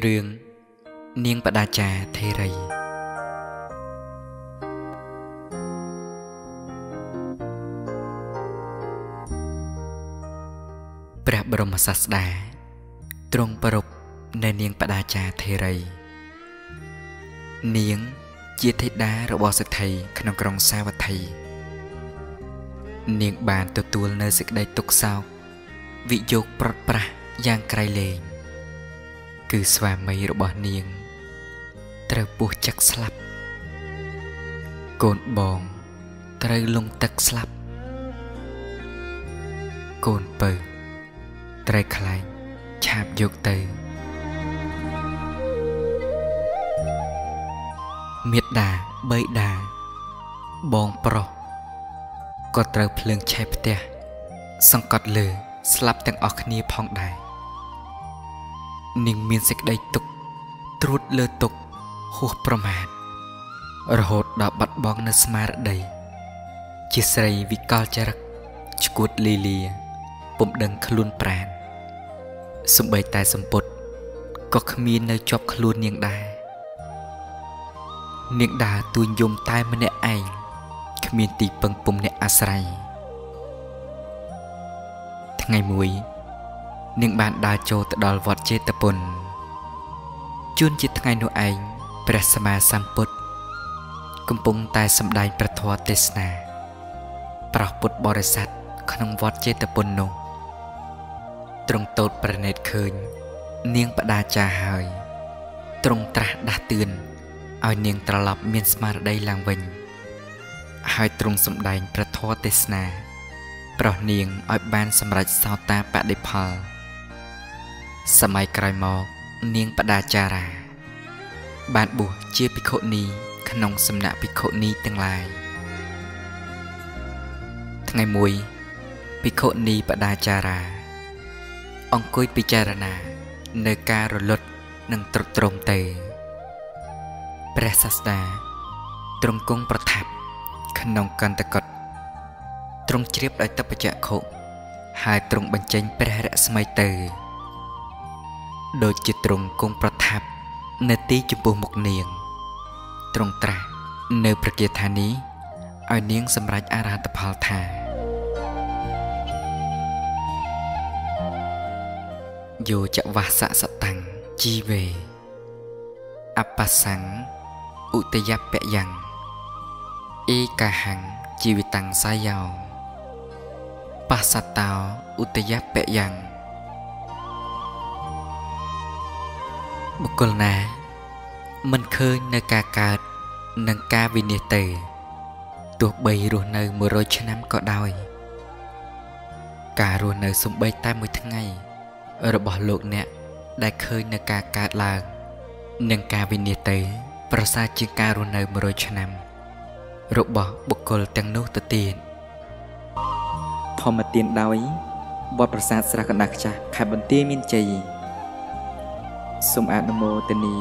เรื่องเนียงปดาจาเทไรพระบรมศาสดาตรงประรบในเนียงปดาจาเทไรเนียงเจียเทดาระบอสักไทยขนมกรองสาวัไทยเนียงบานตัวตัวเนสึกได้ตกสาววิโยกปรดปราย่างไกลเลยคือสวามีรบเนียงเตรปูจักสลับโกนบองเตรลงตักสลับโกนเปิดเตรคลายฉาบโยกเตยเมียดดาเบยดาบองปรอกก็เตรเพลิงชายเตะสังกัดเลยสลับแต่งออกนี้พองได้นิ่งมีนเสกได้ตกตรุดเลือตกหัวประมาณระหดดอกบัดบองนสมาร์ได้จิตใส่วิกาลจรักจกุดลีเลียปุ่มดังขลุนแปรนสมบัยแต่สมปดก็ขมีในจอบขลุนเนียงได้เนียงดาตัวยมตายมันในไอขมีตีปังปุ่มในอาศรัยทั้งไงมวยเนียงบานดาโจตดอลวอดเจตปนจุนจิตไงโนไอพระสมาสัมพุทธกุมปงตายสำได้ประทวเทศนาปราปุตบริษัทขนมวอดเจตปนนงตรงโตดประเนตเคินเนียงปดาจาหายตรงตระดาตื่นเอาเนียงตรลับเมียนสมาได้ลางเวงหายตรงสำได้ประทวเทศนาปราเนียงออยบานสำหรับสาวตาปะได้พาสมัยไกลมอกเนียงปดาจาราบาดบุเจียปิโคนีขนมสำนักปิโคนีตั้งลายทั้งไงมวยปิโคนีปดาจาราองคุยปิจารณาเนการลดนังตรตรงเตยพระศาสดาตรงกงประทับขนมกันตะกดตรงเชียบไอตะปะจะโคหายตรงบรรจัยพระระสมัยเตยโดยจิตตรงกงประทับเนตีจุบูหมกเนียงตรงตราเนอประเกียธานี้เอาเนียงสำหรับอาราตพาลธาโยจะวาสะสตังจีเวอปัสสังอุตยัปะยังเอกหังจีวิตังสายาวปัสสตาวอุตยัปะยังบุคคลนามันเคยในกากาดนังกาวินิเตตัวใบรูนเนอมือโรยชน้ำก็ได้การูนเนอสมใบใต้มือทั้งไงระบบโลกเนี่ยได้เคยในกากาดลางนังกาวินิเตประสาจิการูนเนอมือโรยชน้ำระบบบุคคลแตงโนตเตียนพอมาเตียนได้บอประสาสระกนักจ่าขายบันเตียมินใจสมอนุโมทนี